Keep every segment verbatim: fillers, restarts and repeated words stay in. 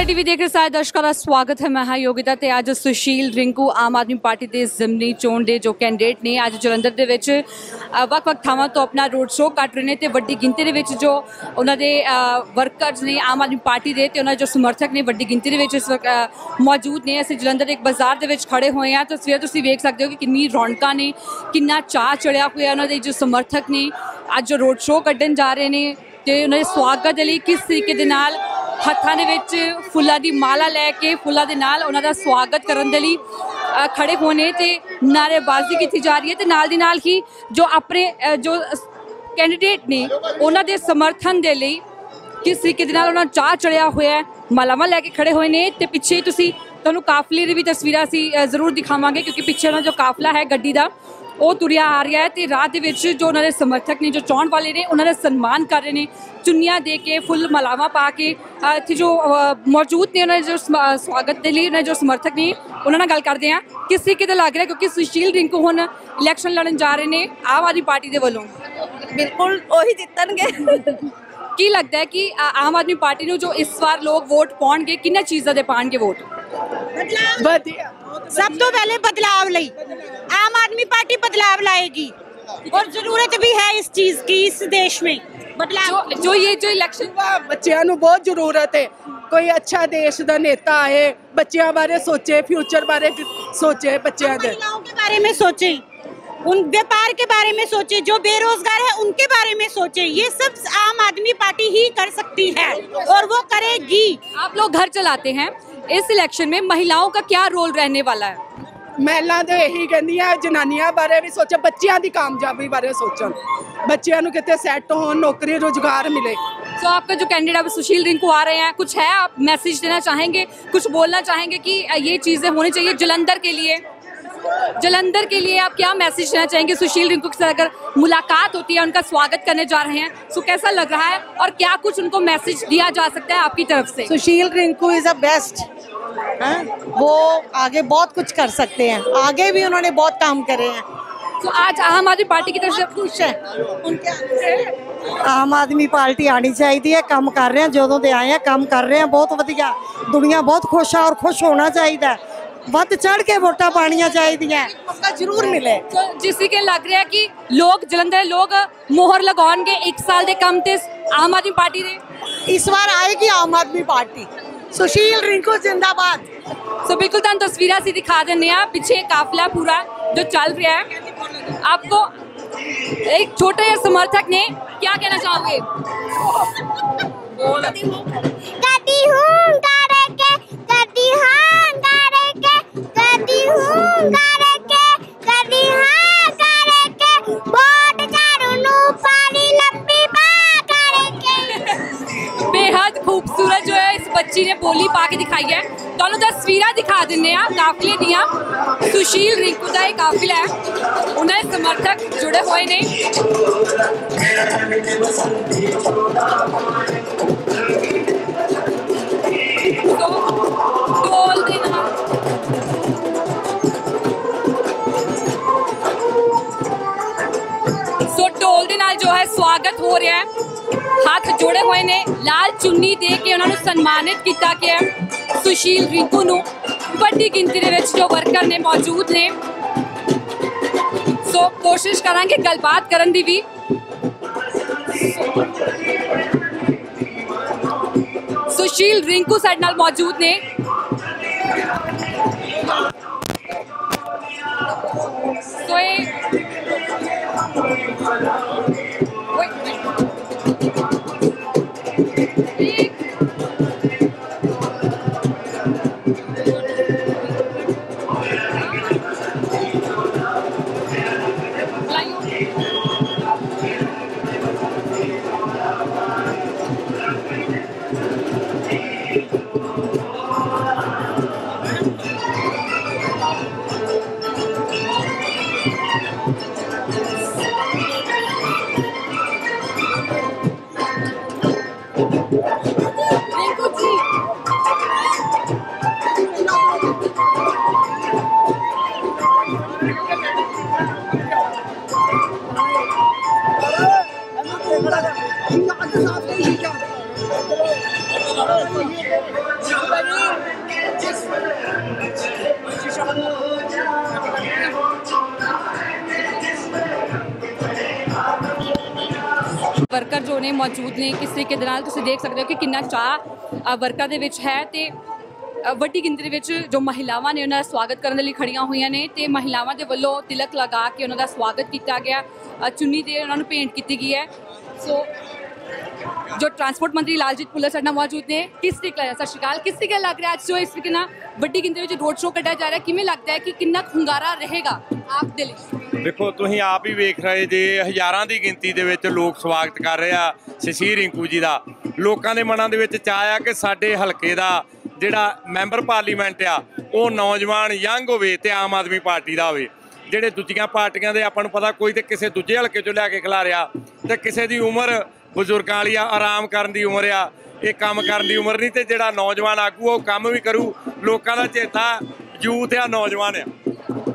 नमस्कार टीवी देख रहे सारे दर्शकों का स्वागत है। मैं योगिता ते अज सुशील रिंकू आम आदमी पार्टी के जिमनी चोन के जो कैंडिडेट ने अज जलंधर के वक् वक् थावां तो अपना रोड शो कट रहे हैं तो वड्डी गिनती के जो उन्होंने वर्कर्स ने आम आदमी पार्टी के तो उन्होंने जो समर्थक ने वड्डी गिनती के मौजूद ने। असं जलंधर एक बाजार के खड़े हुए हैं तो फिर तुम वेख सकते हो कि कितनी रौनक ने कितना चाह चढ़िया हुआ। उन्होंने जो समर्थक ने अज जो रोड शो कड्ढन जा रहे हैं तो उन्होंने स्वागत के लिए किस तरीके हत्थां दे विच फुल्लां दी माला लैके फुल्लां दे नाल उन्हां दा स्वागत करन दे लई खड़े होने ते नारेबाजी कीती जा रही है। ते नाल दी नाल ही जो अपने जो कैंडीडेट ने उन्हां दे समर्थन दे लई किस तरीके दे नाल उन्हां नूं चाह चढ़िया होया है, मालावां लैके खड़े होए ने। ते पिछे तुसीं तुहानूं काफिले दी भी तस्वीरां असीं जरूर दिखावांगे क्योंकि पिछे उन्हां जो काफिला है गड्डी दा वो तुरिया आ रहा है। तो राह के जो उन्होंने समर्थक ने जो चौन वाले ने उन्होंने सन्मान कर रहे हैं चुनियाँ दे के फुल मलावा पा के। इतने जो मौजूद ने उन्होंने जो स्वागत के लिए उन्होंने जो समर्थक ने उन्होंने गल करते हैं किस तरीके का लग रहा है क्योंकि सुशील रिंकू हुण इलैक्शन लड़न जा रहे हैं आम आदमी पार्टी के वालों। बिल्कुल वही जीतणगे। की लगता है कि आम आदमी पार्टी को जो इस बार लोग वोट पाउणगे किन्हां चीज़ां दे पाउणगे वोट? सब तो पहले बदलाव लई आम आदमी पार्टी बदलाव लाएगी और जरूरत भी है इस चीज की इस देश में बदलाव। जो, जो ये जो इलेक्शन बच्चों को बहुत जरूरत है। कोई अच्छा देश का नेता आए बच्चों बारे सोचे, फ्यूचर बारे सोचे, बच्चों के बारे में सोचे, उन व्यापार के बारे में सोचे, जो बेरोजगार है उनके बारे में सोचे। ये सब आम आदमी पार्टी ही कर सकती है और वो करेगी। आप लोग घर चलाते हैं, इस इलेक्शन में महिलाओं का क्या रोल रहने वाला है? महिला तो यही कहनी है जनानियां बारे भी सोचे, बच्चों की कामयाबी बारे सोचन, बच्चों को कितने सैट हो, नौकरी रोजगार मिले। तो आपका जो कैंडिडेट आप सुशील रिंकू आ रहे हैं, कुछ है आप मैसेज देना चाहेंगे, कुछ बोलना चाहेंगे कि ये चीजें होनी चाहिए जलंधर के लिए? जलंधर के लिए आप क्या मैसेज देना चाहेंगे? सुशील रिंकू के साथ अगर मुलाकात होती है, उनका स्वागत करने जा रहे हैं, तो कैसा लग रहा है और क्या कुछ उनको मैसेज दिया जा सकता है आपकी तरफ से? Sushil Rinku is a best, वो आगे बहुत कुछ कर सकते हैं, आगे भी उन्होंने बहुत काम करे हैं। तो आज आम आदमी पार्टी की तरफ से खुश है उनके? आम आदमी पार्टी आनी चाहिए है, काम कर रहे हैं, जो तो आए हैं काम कर रहे हैं, बहुत वधिया, दुनिया बहुत खुश है और खुश होना चाहिए, वध चढ़ के वोटा पानिया चाहिए, उसका जरूर मिले। तो जिसी के लग रहा है कि लोग जलंधर लोग मोहर लगाउणगे एक साल के काम ते आम आदमी पार्टी ने। इस बार आएगी आम आदमी पार्टी। सुशील रिंकू जिंदाबाद। सो बिल्कुल तुहानूं तस्वीरां असीं दिखा दिंदे आं, पिछे काफिला पूरा जो चल रहा है। आपको एक छोटे समर्थक ने क्या कहना चाहोगे? खूबसूरत जो है इस बच्ची ने बोली पा के दिखाई है। तुहानूं तस्वीर दिखा दिंदे आ काफिले दियां। सुशील रिंकू का यह काफिला है, उन्हें समर्थक जुड़े हुए ने। सो ढोल दे नाल जो है स्वागत हो रहा है, हाथ जोड़े हुए ने, लाल चुन्नी दे के उन्होंने सन्मानित किया गया सुशील रिंकू नूं। वड्डी गिनती दे विच जो वर्कर ने मौजूद ने। सो कोशिश करांगे गलबात करन दी भी। सुशील रिंकू साडे नाल मौजूद ने। सो I'm not going to जो ने मौजूद ने किस तरीके देख सकते हो कि कितना चाह वर्कर है तो ਵੱਡੀ ਗਿਣਤੀ ਵਿੱਚ जो महिलावान ने उन्होंने स्वागत करने लिए खड़िया हुई ने तो महिलावान के वलों तिलक लगा के उन्होंने स्वागत किया गया चुन्नी दे उन्होंने भेंट की गई है। सो जो ट्रांसपोर्ट मंत्री लालजीत भुल्लर साडे नाल मौजूद ने किस तरीके सत श्री अकाल किस तरीके लग रहा है जो इस तरीके ਵੱਡੀ ਗਿਣਤੀ ਵਿੱਚ रोड शो ਕੱਢਿਆ जा रहा है ਕਿਵੇਂ लगता है कि ਕਿੰਨਾ ਖੁੰਗਾਰਾ रहेगा आप ਦੇ ਲਈ? देखो तुसीं आप ही वेख रहे जे हज़ारां दी गिनती दे विच लोग स्वागत कर रहे आ शशि रिंकू जी दा। लोकां दे मनां दे विच चाह आ कि साडे हलके दा जिहड़ा मैंबर पार्लीमेंट आ ओह नौजवान यंग होवे ते आम आदमी पार्टी दा होवे। जिहड़े दूजियां पार्टियां दे आपां नूं पता कोई ते किसे दूजे हलके चों लै के खलारिया ते किसे दी उमर बजुर्गां वाली आ आराम करन दी उमर आ इह काम करन दी उमर नहीं ते जिहड़ा नौजवान आगू ओह काम भी करू। लोकां दा चेता यूथ आ नौजवान आ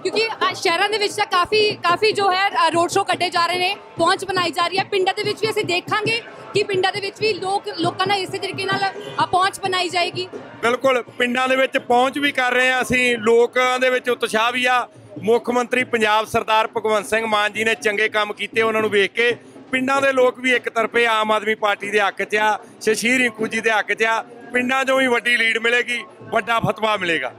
क्योंकि शहरों के विच काफ़ी काफ़ी जो है रोड शो कटे जा रहे हैं पहुँच बनाई जा रही है। पिंडा के विच भी असीं देखांगे कि पिंडा के विच भी लोग लोकां नाल इस तरीके नाल पहुँच बनाई जाएगी। बिल्कुल पिंडा दे विच पहुँच भी कर रहे हैं असीं लोकां दे विच उत्साह भी आ। मुख्य मंत्री पंजाब सरदार भगवंत सिंह मान जी ने चंगे काम कीते उन्हां नूं वेख के पिंडा दे लोग भी एक तरफे आम आदमी पार्टी दे हक च आ शशि रिंकू जी दे हक च आ। पिंडा चों भी वड्डी लीड मिलेगी वड्डा फतवा मिलेगा।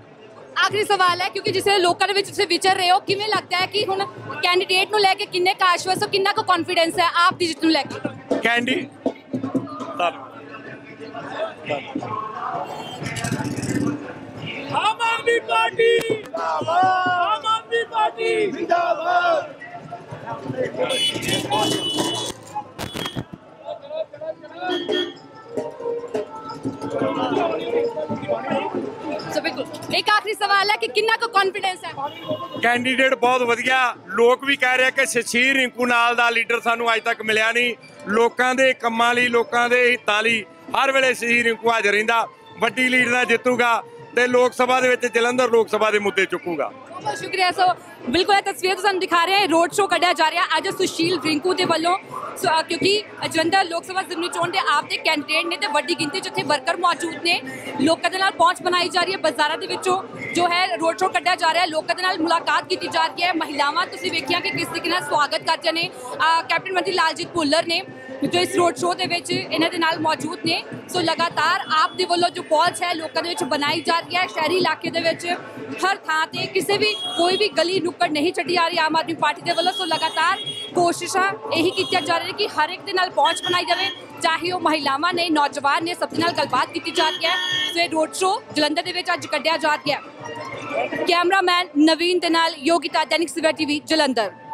आखिरी सवाल है क्योंकि जिसने लोगों के विचर रहे हो कि लगता है कि हुण कैंडीडेट नूं लैके किन्ने का आश्वास हो किन्ना को कॉन्फिडेंस है आप दी जित नूं लैके कैंडी आम आदमी पार्टी आम आदमी पार्टी एक आखिरी सवाल है कि किन्ना को कॉन्फिडेंस है? कैंडीडेट बहुत वधिया लोग भी कह रहे हैं कि शशि रिंकू नाल दा लीडर सानू अज तक मिलिया नहीं। लोगों के कमां लई लोगों के हितां लई हर वेले शशि रिंकू हाजिर रहिंदा वड्डी लीड नाल जितूगा ते लोक सभा दे विच जलंधर लोक सभा दे मुद्दे चुकूगा। बहुत शुक्रिया। सो बिल्कुल ये तस्वीर तो सानू दिखा रहे हैं रोड शो कढ़िया जा रहा है अज सुशील रिंकू के वलों सो so, क्योंकि जलंधर लोक सभा जिमनी चोन के आपके कैंडीडेट ने तो वड्डी गिनती जिथे वर्कर मौजूद ने लोगों के पहुँच बनाई जा रही है बाजारों के विचों जो है रोड शो कढ़िया जा रहा है लोगों के मुलाकात की जा रही है। महिलावां तुसीं वेखिया कि किस तरीके स्वागत करदियां ने कैप्टन मंत्री लालजीत भुल्लर ने जो इस रोड शो के इन्हां दे नाल मौजूद ने। सो लगातार आप दे वल्लों जो पहुँच है लोगों के बनाई जा रही है शहरी इलाके के हर थां ते किसी भी कोई भी गली नुक्कड़ नहीं छड्डी जा रही आम आदमी पार्टी के वल्लों। सो लगातार कोशिशां यही कीतियां जा रही कि हर एक दे नाल पहुँच बनाई जाए चाहे वह महिलावां ने नौजवान ने सबदे नाल गलबात की जा रही है। सो ये रोड शो जलंधर दे विच अज कढ़िया जा रहा है। कैमरामैन नवीन दे नाल योगिता दैनिक सवेरा टीवी जलंधर।